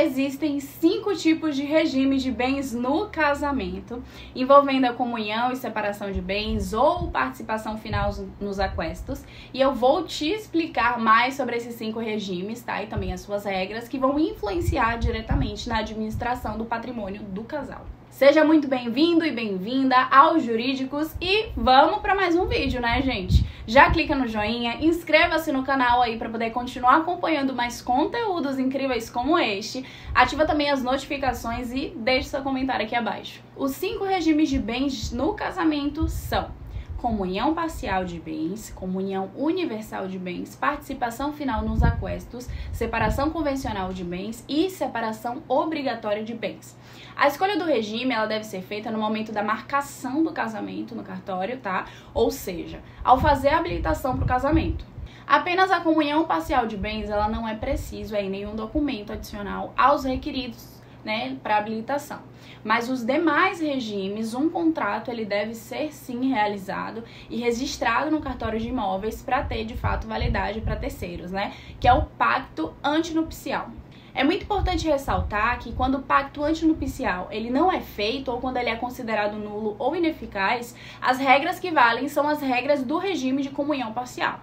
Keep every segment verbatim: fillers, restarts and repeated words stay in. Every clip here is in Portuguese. existem cinco tipos de regime de bens no casamento, envolvendo a comunhão e separação de bens ou participação final nos aquestos. E eu vou te explicar mais sobre esses cinco regimes, tá? E também as suas regras, que vão influenciar diretamente na administração do patrimônio do casal. Seja muito bem-vindo e bem-vinda aos Jurídicos e vamos para mais um vídeo, né, gente? Já clica no joinha, inscreva-se no canal aí para poder continuar acompanhando mais conteúdos incríveis como este. Ativa também as notificações e deixe seu comentário aqui abaixo. Os cinco regimes de bens no casamento são: comunhão parcial de bens, comunhão universal de bens, participação final nos aquestos, separação convencional de bens e separação obrigatória de bens. A escolha do regime, ela deve ser feita no momento da marcação do casamento no cartório, tá? Ou seja, ao fazer a habilitação para o casamento. Apenas a comunhão parcial de bens, ela não é preciso aí nenhum documento adicional aos requeridos, né, para habilitação. Mas os demais regimes, um contrato ele deve ser sim realizado e registrado no cartório de imóveis para ter de fato validade para terceiros, né? Que é o pacto antenupcial. É muito importante ressaltar que quando o pacto antenupcial ele não é feito ou quando ele é considerado nulo ou ineficaz, as regras que valem são as regras do regime de comunhão parcial.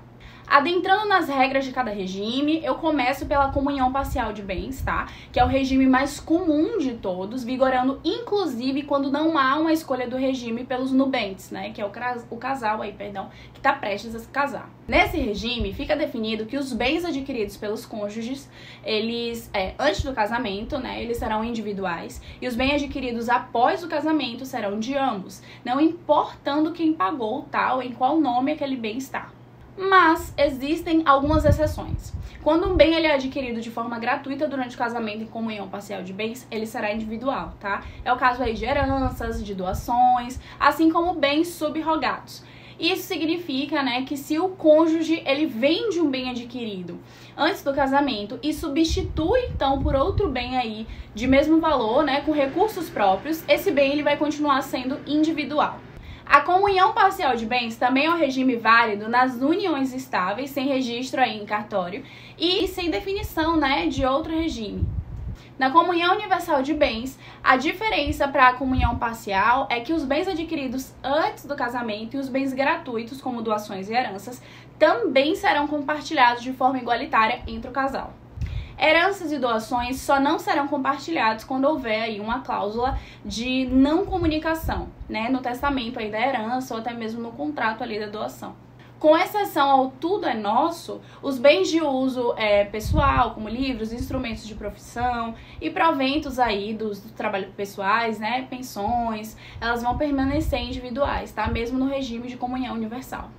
Adentrando nas regras de cada regime, eu começo pela comunhão parcial de bens, tá? Que é o regime mais comum de todos, vigorando inclusive quando não há uma escolha do regime pelos nubentes, né? Que é o, o casal aí, perdão, que tá prestes a se casar. Nesse regime, fica definido que os bens adquiridos pelos cônjuges, eles, é, antes do casamento, né? Eles serão individuais e os bens adquiridos após o casamento serão de ambos, não importando quem pagou, tá? Ou em qual nome aquele bem está. Mas existem algumas exceções. Quando um bem ele é adquirido de forma gratuita durante o casamento em comunhão parcial de bens, ele será individual, tá? É o caso aí de heranças, de doações, assim como bens subrogados. Isso significa, né, que se o cônjuge ele vende um bem adquirido antes do casamento e substitui então por outro bem aí de mesmo valor, né, com recursos próprios, esse bem ele vai continuar sendo individual. A comunhão parcial de bens também é um regime válido nas uniões estáveis, sem registro aí em cartório e sem definição, né, de outro regime. Na comunhão universal de bens, a diferença para a comunhão parcial é que os bens adquiridos antes do casamento e os bens gratuitos, como doações e heranças, também serão compartilhados de forma igualitária entre o casal. Heranças e doações só não serão compartilhados quando houver aí uma cláusula de não comunicação, né, no testamento aí da herança ou até mesmo no contrato ali da doação. Com exceção ao tudo é nosso, os bens de uso é, pessoal, como livros, instrumentos de profissão e proventos aí dos, dos trabalhos pessoais, né, pensões, elas vão permanecer individuais, tá, mesmo no regime de comunhão universal.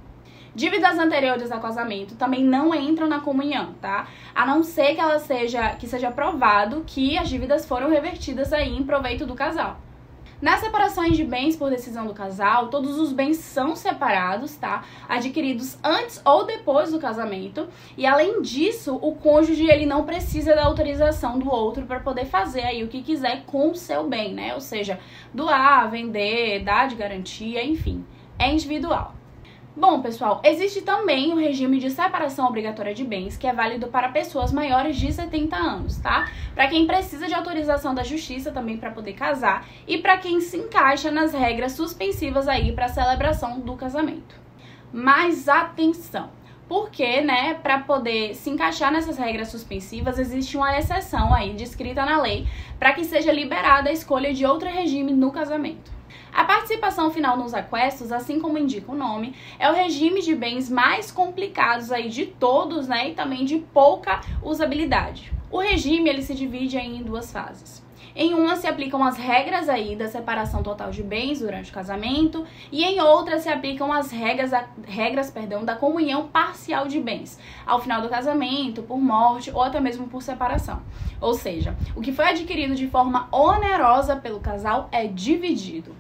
Dívidas anteriores ao casamento também não entram na comunhão, tá? A não ser que ela seja, que seja provado que as dívidas foram revertidas aí em proveito do casal. Nas separações de bens por decisão do casal, todos os bens são separados, tá? Adquiridos antes ou depois do casamento. E além disso, o cônjuge ele não precisa da autorização do outro para poder fazer aí o que quiser com o seu bem, né? Ou seja, doar, vender, dar de garantia, enfim, é individual. Bom, pessoal, existe também o regime de separação obrigatória de bens, que é válido para pessoas maiores de setenta anos, tá? Para quem precisa de autorização da justiça também para poder casar e para quem se encaixa nas regras suspensivas aí para a celebração do casamento. Mas atenção! Porque, né, para poder se encaixar nessas regras suspensivas, existe uma exceção aí descrita na lei para que seja liberada a escolha de outro regime no casamento. A participação final nos aquestos, assim como indica o nome, é o regime de bens mais complicados aí de todos, né, e também de pouca usabilidade. O regime ele se divide aí em duas fases. Em uma se aplicam as regras aí da separação total de bens durante o casamento e em outra se aplicam as regras, regras perdão, da comunhão parcial de bens ao final do casamento, por morte ou até mesmo por separação. Ou seja, o que foi adquirido de forma onerosa pelo casal é dividido.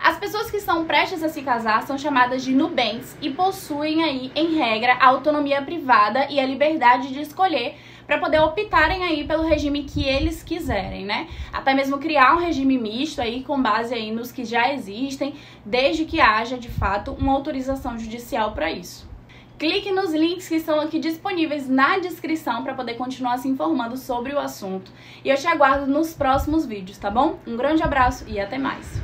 As pessoas que estão prestes a se casar são chamadas de nubentes e possuem aí, em regra, a autonomia privada e a liberdade de escolher para poder optarem aí pelo regime que eles quiserem, né? Até mesmo criar um regime misto aí com base aí nos que já existem, desde que haja, de fato, uma autorização judicial para isso. Clique nos links que estão aqui disponíveis na descrição para poder continuar se informando sobre o assunto. E eu te aguardo nos próximos vídeos, tá bom? Um grande abraço e até mais!